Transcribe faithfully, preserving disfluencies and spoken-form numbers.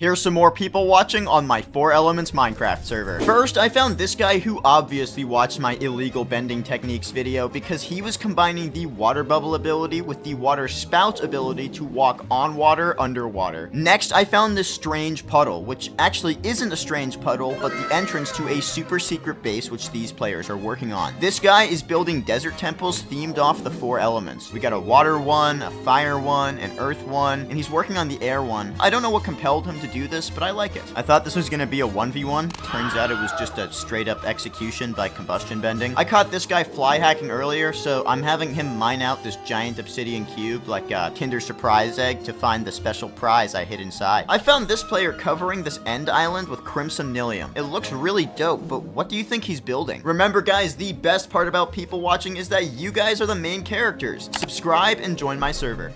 Here's some more people watching on my Four Elements Minecraft server. First, I found this guy who obviously watched my illegal bending techniques video because he was combining the water bubble ability with the water spout ability to walk on water underwater. Next, I found this strange puddle, which actually isn't a strange puddle, but the entrance to a super secret base which these players are working on. This guy is building desert temples themed off the Four Elements. We got a water one, a fire one, an earth one, and he's working on the air one. I don't know what compelled him to to do this, but I like it. I thought this was gonna be a one v one. Turns out it was just a straight up execution by combustion bending. I caught this guy fly hacking earlier, so I'm having him mine out this giant obsidian cube like a Kinder Surprise egg to find the special prize I hid inside. I found this player covering this end island with crimson nilium. It looks really dope, but what do you think he's building? Remember guys, the best part about people watching is that you guys are the main characters. Subscribe and join my server.